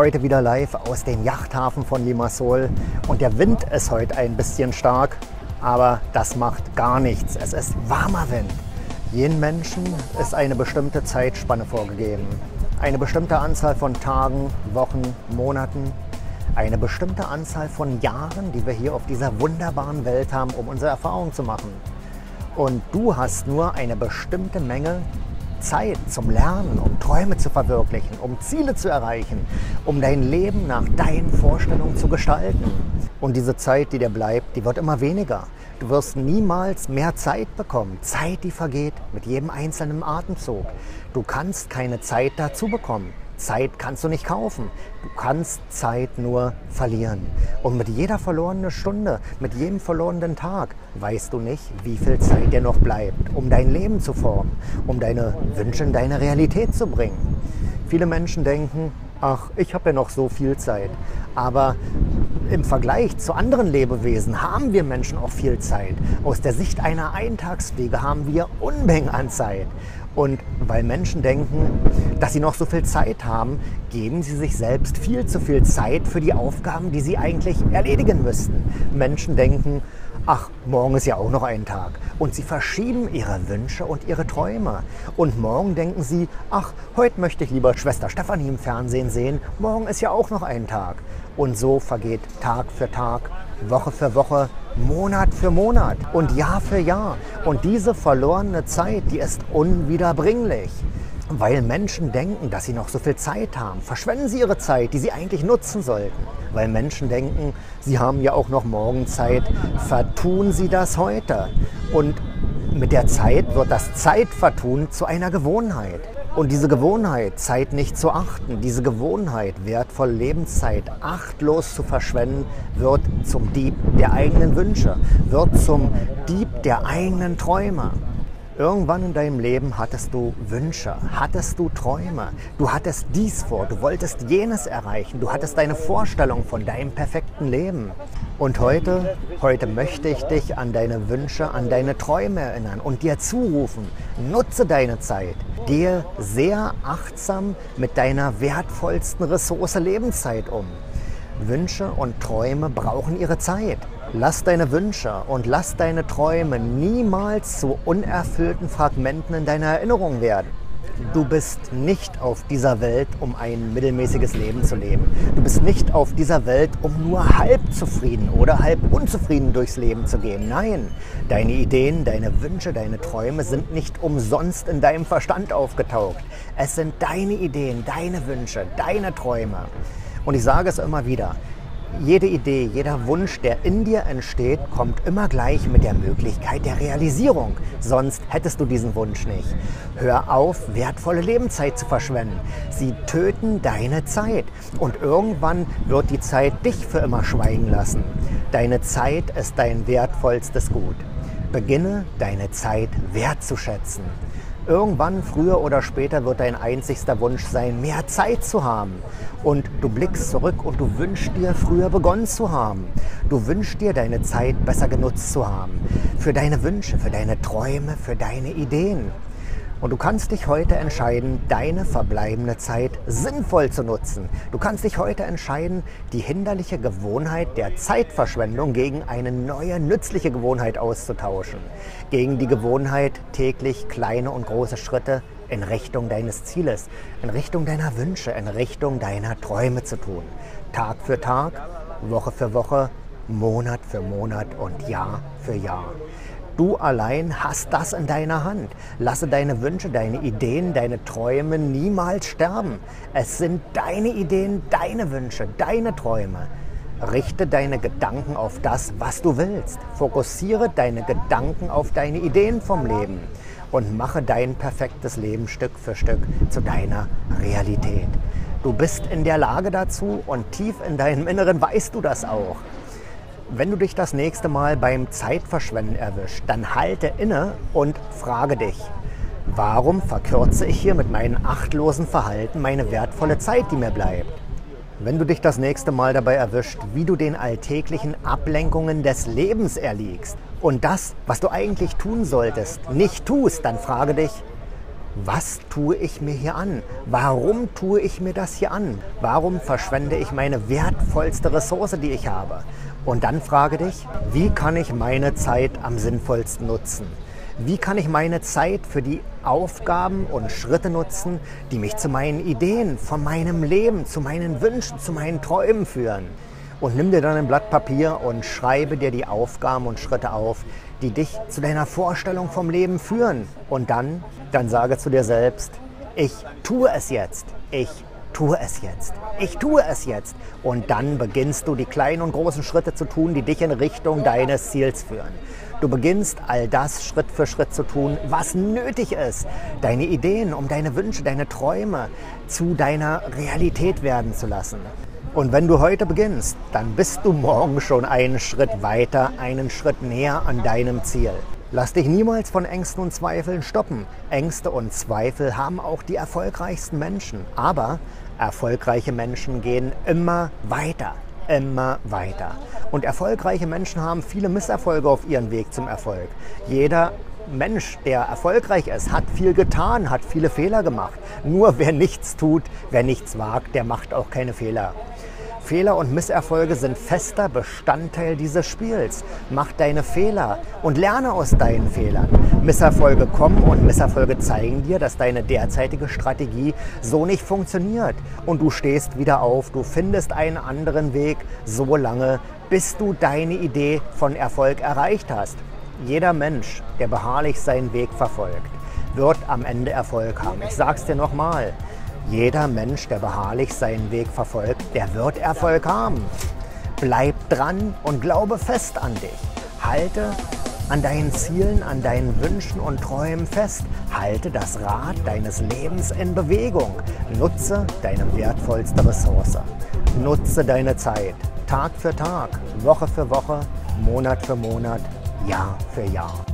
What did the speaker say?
Heute wieder live aus dem Yachthafen von Limassol. Und der Wind ist heute ein bisschen stark, aber das macht gar nichts. Es ist warmer Wind. Jeden Menschen ist eine bestimmte Zeitspanne vorgegeben. Eine bestimmte Anzahl von Tagen, Wochen, Monaten. Eine bestimmte Anzahl von Jahren, die wir hier auf dieser wunderbaren Welt haben, um unsere Erfahrungen zu machen. Und du hast nur eine bestimmte Menge Zeit zum Lernen, um Träume zu verwirklichen, um Ziele zu erreichen, um dein Leben nach deinen Vorstellungen zu gestalten. Und diese Zeit, die dir bleibt, die wird immer weniger. Du wirst niemals mehr Zeit bekommen. Zeit, die vergeht mit jedem einzelnen Atemzug. Du kannst keine Zeit dazu bekommen. Zeit kannst du nicht kaufen. Du kannst Zeit nur verlieren. Und mit jeder verlorenen Stunde, mit jedem verlorenen Tag, weißt du nicht, wie viel Zeit dir noch bleibt, um dein Leben zu formen, um deine Wünsche in deine Realität zu bringen. Viele Menschen denken, ach, ich habe ja noch so viel Zeit. Aber im Vergleich zu anderen Lebewesen haben wir Menschen auch viel Zeit. Aus der Sicht einer Eintagsfliege haben wir Unmengen an Zeit. Und weil Menschen denken, dass sie noch so viel Zeit haben, geben sie sich selbst viel zu viel Zeit für die Aufgaben, die sie eigentlich erledigen müssten. Menschen denken, ach, morgen ist ja auch noch ein Tag. Und sie verschieben ihre Wünsche und ihre Träume. Und morgen denken sie, ach, heute möchte ich lieber Schwester Stephanie im Fernsehen sehen. Morgen ist ja auch noch ein Tag. Und so vergeht Tag für Tag, Woche für Woche, Monat für Monat und Jahr für Jahr. Und diese verlorene Zeit, die ist unwiederbringlich. Weil Menschen denken, dass sie noch so viel Zeit haben, verschwenden sie ihre Zeit, die sie eigentlich nutzen sollten. Weil Menschen denken, sie haben ja auch noch morgen Zeit, vertun sie das heute. Und mit der Zeit wird das Zeitvertun zu einer Gewohnheit. Und diese Gewohnheit, Zeit nicht zu achten, diese Gewohnheit, wertvolle Lebenszeit achtlos zu verschwenden, wird zum Dieb der eigenen Wünsche, wird zum Dieb der eigenen Träume. Irgendwann in deinem Leben hattest du Wünsche, hattest du Träume, du hattest dies vor, du wolltest jenes erreichen, du hattest deine Vorstellung von deinem perfekten Leben. Und heute möchte ich dich an deine Wünsche, an deine Träume erinnern und dir zurufen, nutze deine Zeit, gehe sehr achtsam mit deiner wertvollsten Ressource Lebenszeit um. Wünsche und Träume brauchen ihre Zeit. Lass deine Wünsche und lass deine Träume niemals zu unerfüllten Fragmenten in deiner Erinnerung werden. Du bist nicht auf dieser Welt, um ein mittelmäßiges Leben zu leben. Du bist nicht auf dieser Welt, um nur halb zufrieden oder halb unzufrieden durchs Leben zu gehen. Nein, deine Ideen, deine Wünsche, deine Träume sind nicht umsonst in deinem Verstand aufgetaucht. Es sind deine Ideen, deine Wünsche, deine Träume. Und ich sage es immer wieder. Jede Idee, jeder Wunsch, der in dir entsteht, kommt immer gleich mit der Möglichkeit der Realisierung. Sonst hättest du diesen Wunsch nicht. Hör auf, wertvolle Lebenszeit zu verschwenden. Sie töten deine Zeit. Und irgendwann wird die Zeit dich für immer schweigen lassen. Deine Zeit ist dein wertvollstes Gut. Beginne, deine Zeit wertzuschätzen. Irgendwann, früher oder später, wird dein einzigster Wunsch sein, mehr Zeit zu haben. Und du blickst zurück und du wünschst dir, früher begonnen zu haben. Du wünschst dir, deine Zeit besser genutzt zu haben. Für deine Wünsche, für deine Träume, für deine Ideen. Und du kannst dich heute entscheiden, deine verbleibende Zeit sinnvoll zu nutzen. Du kannst dich heute entscheiden, die hinderliche Gewohnheit der Zeitverschwendung gegen eine neue, nützliche Gewohnheit auszutauschen. Gegen die Gewohnheit, täglich kleine und große Schritte in Richtung deines Zieles, in Richtung deiner Wünsche, in Richtung deiner Träume zu tun. Tag für Tag, Woche für Woche, Monat für Monat und Jahr für Jahr. Du allein hast das in deiner Hand. Lasse deine Wünsche, deine Ideen, deine Träume niemals sterben. Es sind deine Ideen, deine Wünsche, deine Träume. Richte deine Gedanken auf das, was du willst. Fokussiere deine Gedanken auf deine Ideen vom Leben und mache dein perfektes Leben Stück für Stück zu deiner Realität. Du bist in der Lage dazu und tief in deinem Inneren weißt du das auch. Wenn du dich das nächste Mal beim Zeitverschwenden erwischst, dann halte inne und frage dich, warum verkürze ich hier mit meinem achtlosen Verhalten meine wertvolle Zeit, die mir bleibt? Wenn du dich das nächste Mal dabei erwischst, wie du den alltäglichen Ablenkungen des Lebens erliegst und das, was du eigentlich tun solltest, nicht tust, dann frage dich, Was tue ich mir hier an? Warum tue ich mir das hier an? Warum verschwende ich meine wertvollste Ressource, die ich habe? Und dann frage dich, wie kann ich meine Zeit am sinnvollsten nutzen? Wie kann ich meine Zeit für die Aufgaben und Schritte nutzen, die mich zu meinen Ideen, von meinem Leben, zu meinen Wünschen, zu meinen Träumen führen? Und nimm dir dann ein Blatt Papier und schreibe dir die Aufgaben und Schritte auf, die dich zu deiner Vorstellung vom Leben führen. Und dann sage zu dir selbst, ich tue es jetzt, ich tue es jetzt, ich tue es jetzt. Und dann beginnst du, die kleinen und großen Schritte zu tun, die dich in Richtung deines Ziels führen. Du beginnst, all das Schritt für Schritt zu tun, was nötig ist, deine Ideen, um deine Wünsche, deine Träume zu deiner Realität werden zu lassen. Und wenn du heute beginnst, dann bist du morgen schon einen Schritt weiter, einen Schritt näher an deinem Ziel. Lass dich niemals von Ängsten und Zweifeln stoppen. Ängste und Zweifel haben auch die erfolgreichsten Menschen. Aber erfolgreiche Menschen gehen immer weiter, immer weiter. Und erfolgreiche Menschen haben viele Misserfolge auf ihrem Weg zum Erfolg. Jeder Mensch, der erfolgreich ist, hat viel getan, hat viele Fehler gemacht. Nur wer nichts tut, wer nichts wagt, der macht auch keine Fehler. Fehler und Misserfolge sind fester Bestandteil dieses Spiels. Mach deine Fehler und lerne aus deinen Fehlern. Misserfolge kommen und Misserfolge zeigen dir, dass deine derzeitige Strategie so nicht funktioniert. Und du stehst wieder auf, du findest einen anderen Weg, so lange, bis du deine Idee von Erfolg erreicht hast. Jeder Mensch, der beharrlich seinen Weg verfolgt, wird am Ende Erfolg haben. Ich sag's dir nochmal. Jeder Mensch, der beharrlich seinen Weg verfolgt, der wird Erfolg haben. Bleib dran und glaube fest an dich. Halte an deinen Zielen, an deinen Wünschen und Träumen fest. Halte das Rad deines Lebens in Bewegung. Nutze deine wertvollste Ressource. Nutze deine Zeit. Tag für Tag, Woche für Woche, Monat für Monat. Jahr für Jahr.